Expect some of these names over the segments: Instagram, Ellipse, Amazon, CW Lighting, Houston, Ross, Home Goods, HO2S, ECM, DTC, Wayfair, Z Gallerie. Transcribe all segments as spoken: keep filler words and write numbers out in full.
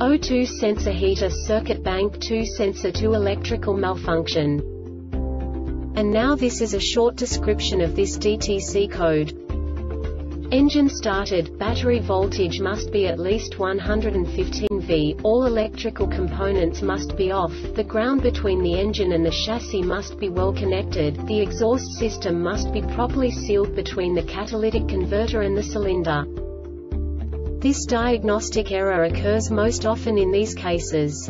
H O two sensor heater circuit bank two sensor two electrical malfunction. And now this is a short description of this D T C code. Engine started, battery voltage must be at least one hundred fifteen volts, all electrical components must be off, the ground between the engine and the chassis must be well connected, the exhaust system must be properly sealed between the catalytic converter and the cylinder. This diagnostic error occurs most often in these cases.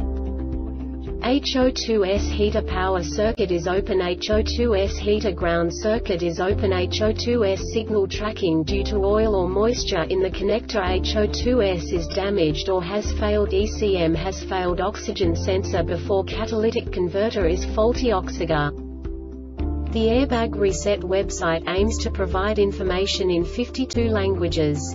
H O two S heater power circuit is open, H O two S heater ground circuit is open, H O two S signal tracking due to oil or moisture in the connector, H O two S is damaged or has failed, E C M has failed, oxygen sensor before catalytic converter is faulty, oxiger. The Airbag Reset website aims to provide information in fifty-two languages.